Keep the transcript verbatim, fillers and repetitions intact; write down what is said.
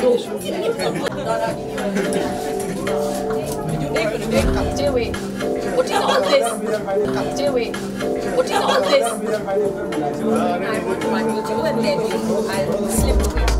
Do it. What is all this? Do it. What is all this? I will do it, then I'll slip.